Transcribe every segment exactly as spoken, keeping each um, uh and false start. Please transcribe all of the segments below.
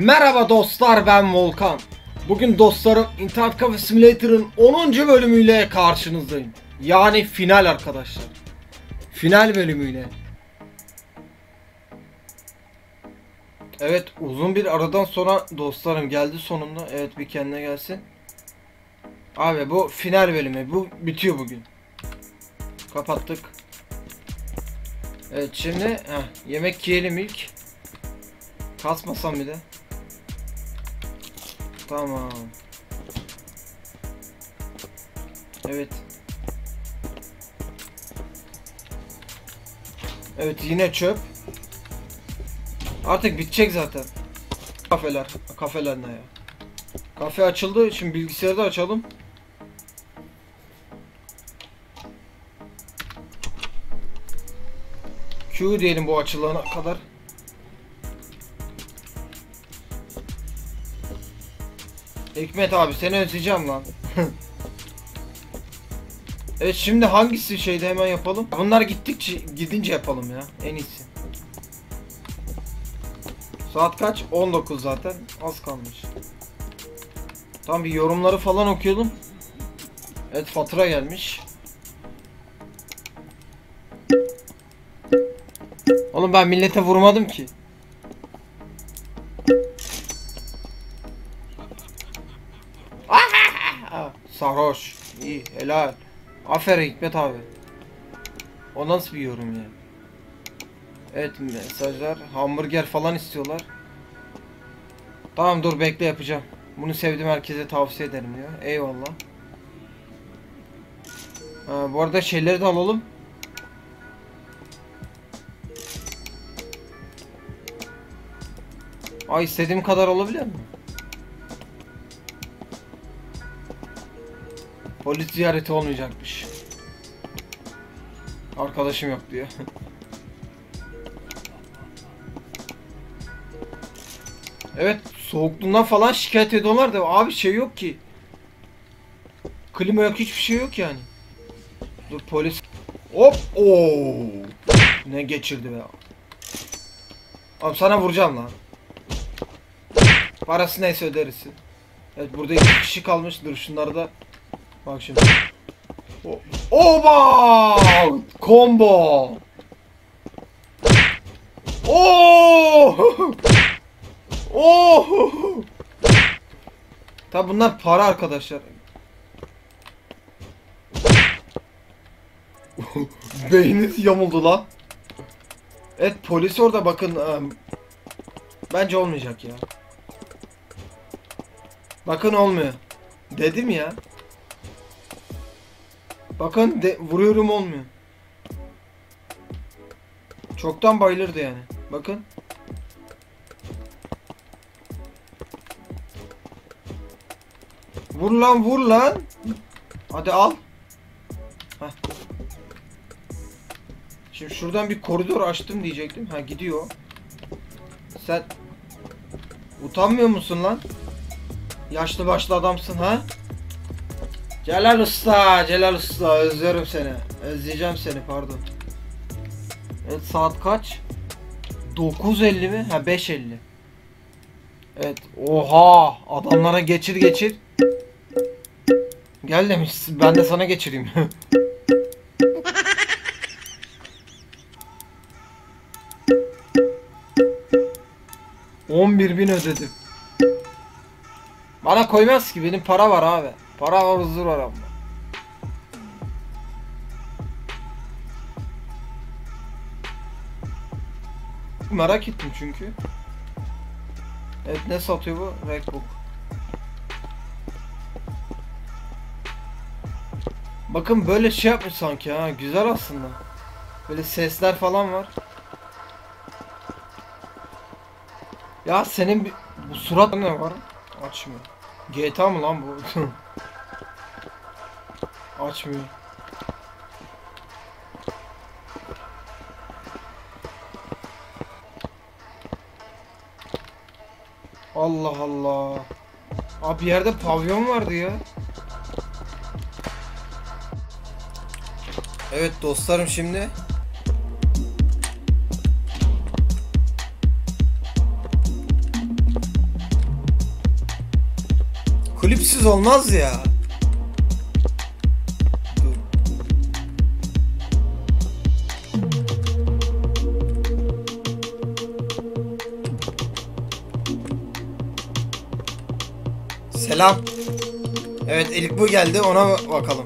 Merhaba dostlar, ben Volkan. Bugün dostlarım İnternet Cafe Simulator'ın onuncu bölümüyle karşınızdayım. Yani final arkadaşlar. Final bölümüyle. Evet, uzun bir aradan sonra dostlarım geldi sonunda. Evet, bir kendine gelsin. Abi bu final bölümü. Bu bitiyor bugün. Kapattık. Evet şimdi heh, yemek yiyelim ilk. Kasmasam bir de. Tamam. Evet. Evet yine çöp. Artık bitecek zaten. Kafeler. Kafeler ne ya? Kafe açıldı. Şimdi bilgisayarı da açalım. Q diyelim bu açılana kadar. Hikmet abi seni özleyeceğim lan. Evet şimdi hangisi şeyde hemen yapalım. Bunlar gittikçe gidince yapalım ya, en iyisi. Saat kaç? on dokuz zaten. Az kalmış. Tam bir yorumları falan okuyalım. Evet fatura gelmiş. Oğlum ben millete vurmadım ki. Sarhoş. İyi, helal. Aferin Hikmet abi. O nasıl bir yorum ya? Evet mesajlar. Hamburger falan istiyorlar. Tamam dur bekle, yapacağım. Bunu sevdiğim herkese tavsiye ederim diyor. Eyvallah. Ha, bu arada şeyleri de alalım. Ay istediğim kadar alabiliyor muyum? Polis ziyareti olmayacakmış. Arkadaşım yok diyor. Evet soğukluğundan falan şikayet ediyorlar da abi şey yok ki. Klima yok, hiçbir şey yok yani. Dur polis. Hop ooo. Ne geçirdi be. Abi sana vuracağım lan. Parası neyse öderiz. Evet burada iki kişi kalmış. Dur şunları da. Bak şimdi. O oba! Combo. Oo! Oo! Tabi bunlar para arkadaşlar. Beyniniz yamuldu lan. Evet polis orada bakın. Bence olmayacak ya. Bakın olmuyor. Dedim ya. Bakın de, vuruyorum olmuyor. Çoktan bayılırdı yani. Bakın. Vur lan vur lan. Hadi al. Heh. Şimdi şuradan bir koridor açtım diyecektim. Ha gidiyor. Sen utanmıyor musun lan? Yaşlı başlı adamsın ha? Celal Usta, Celal Usta özlüyorum seni. Özleyeceğim seni pardon. Evet saat kaç? dokuz elli mi? Ha beş elli. Evet oha adamlara geçir geçir. Gel demiş ben de sana geçireyim. on bir bin ödedim. Bana koymaz ki, benim para var abi. Para var, huzur var ama. Merak ettim çünkü. Evet ne satıyor bu? Redbook. Bakın böyle şey yapmış sanki ha, güzel aslında. Böyle sesler falan var. Ya senin bu surat ne var? Açmıyor. G T A mı lan bu? Açmıyor. Allah Allah. Abi yerde pavyon vardı ya. Evet dostlarım şimdi. Kulüpsüz olmaz ya. Selam. Evet, ilk bu geldi, ona bakalım.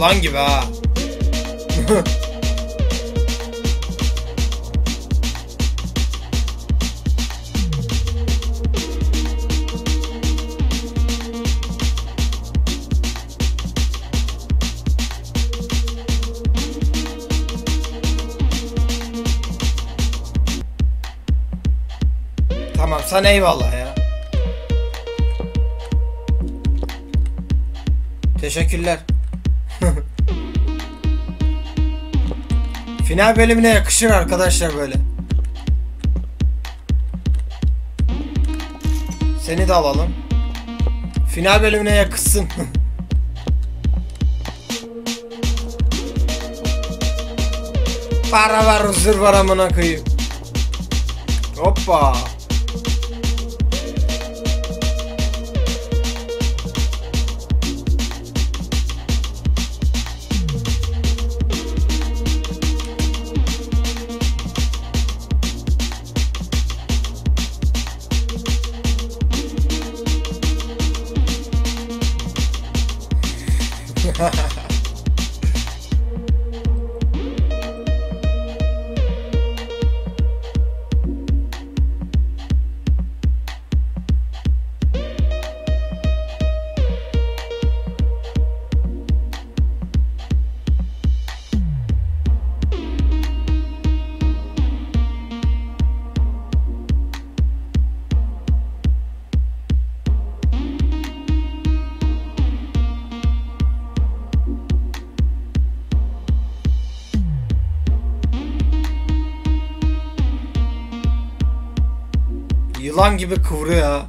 Lan gibi ha. Tamam, sana eyvallah ya. Teşekkürler. Final bölümüne yakışır arkadaşlar böyle. Seni de alalım. Final bölümüne yakışsın. Para var, huzur var amına koyayım. Hoppa. Yılan gibi kıvrıyor ya.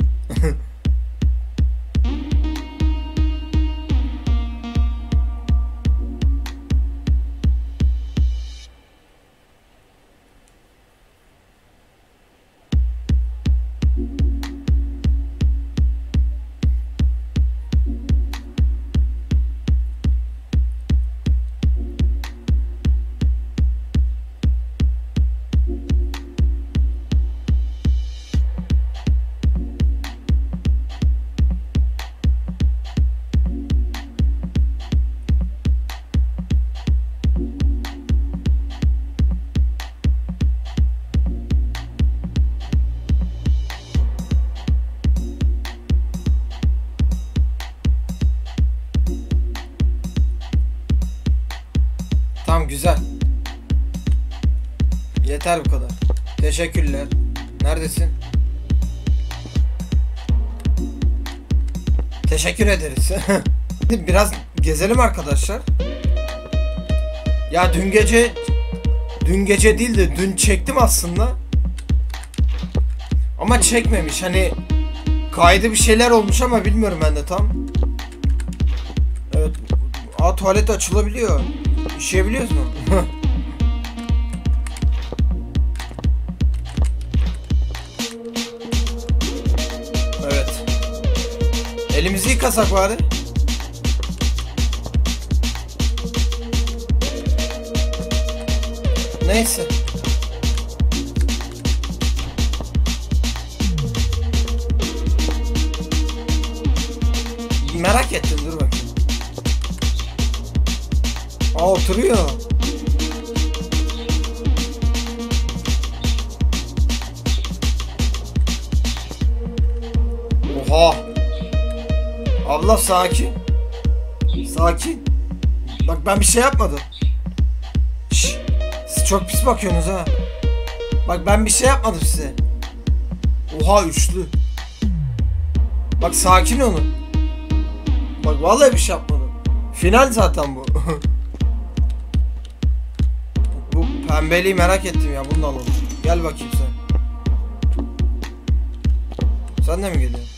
Güzel. Yeter bu kadar. Teşekkürler. Neredesin? Teşekkür ederiz. Biraz gezelim arkadaşlar. Ya dün gece dün gece değil de dün çektim aslında. Ama çekmemiş. Hani kaydı bir şeyler olmuş ama bilmiyorum ben de tam. Evet. Aa, tuvalet açılabiliyor. İşeyebiliyoruz mu? Evet. Elimizi yıkasak bari. Neyse. Merak ettim, dur bakayım. Aa, oturuyor. Oha. Abla sakin. Sakin. Bak ben bir şey yapmadım. Şşş. Siz çok pis bakıyorsunuz ha. Bak ben bir şey yapmadım size. Oha üçlü. Bak sakin olun. Bak vallahi bir şey yapmadım. Final zaten bu. Bu pembeliği merak ettim ya, bunu da alalım. Gel bakayım sen. Sen de mi geliyorsun?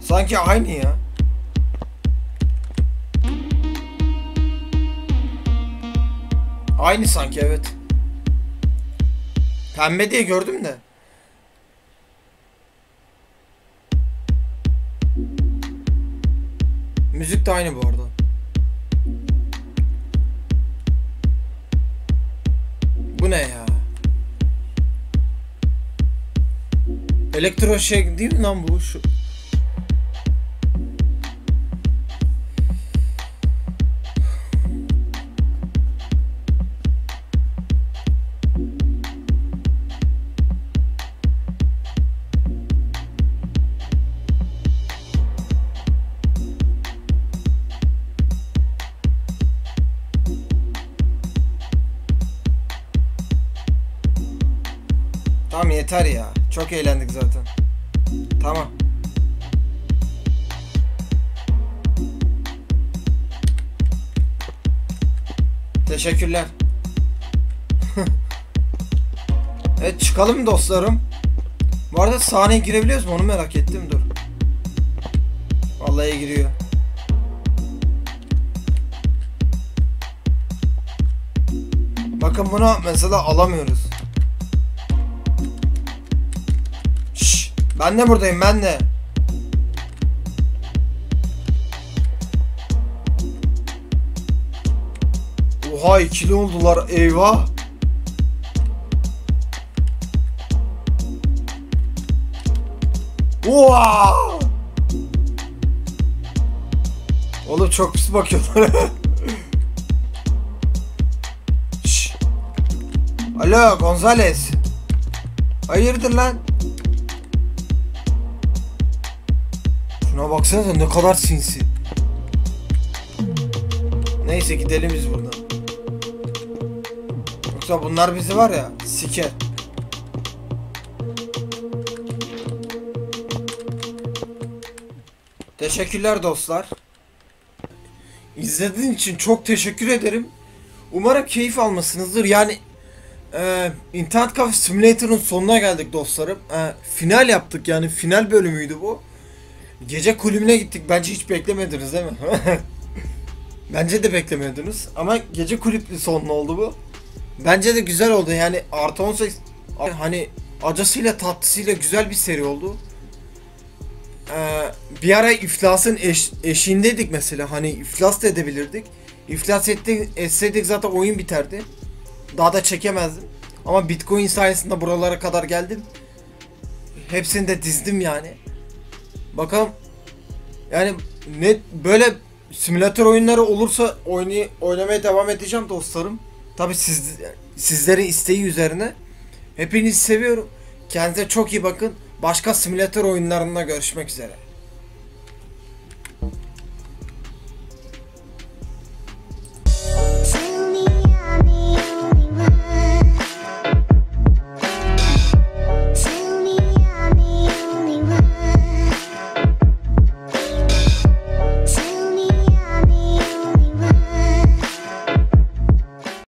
Sanki aynı ya. Aynı sanki, evet. Pembe diye gördüm de. Müzik de aynı bu arada. Bu ne ya? Elektro şey değil mi lan bu? Şu. Tamam yeter ya. Çok eğlendik zaten. Tamam. Teşekkürler. Evet çıkalım dostlarım. Bu arada sahneye girebiliyoruz mu? Onu merak ettim. Dur. Vallahi giriyor. Bakın bunu mesela alamıyoruz. Ben de buradayım, ben de. Oha ikili oldular, eyvah. Oha! Oğlum çok pis bakıyorlar. Alo Gonzales. Hayırdır lan? Şuna baksana ne kadar sinsi. Neyse gidelim biz buradan. Yoksa bunlar bizi var ya siker. Teşekkürler dostlar. İzlediğin için çok teşekkür ederim. Umarım keyif almışsınızdır. Yani e, İnternet Cafe Simulator'ın sonuna geldik dostlarım. E, final yaptık, yani final bölümüydü bu. Gece kulübüne gittik. Bence hiç beklemediniz değil mi? Bence de beklemediniz. Ama gece kulüplü sonlu oldu bu. Bence de güzel oldu. Yani artı on sekiz hani acısıyla tatlısıyla güzel bir seri oldu. Ee, bir ara iflasın eş, eşiğindeydik mesela. Hani iflas da edebilirdik. İflas etti, etseydik zaten oyun biterdi. Daha da çekemezdim. Ama Bitcoin sayesinde buralara kadar geldim. Hepsini de dizdim yani. Bakalım yani net böyle simülatör oyunları olursa oynay oynamaya devam edeceğim dostlarım. Tabi siz sizlerin isteği üzerine. Hepinizi seviyorum. Kendinize çok iyi bakın. Başka simülatör oyunlarında görüşmek üzere.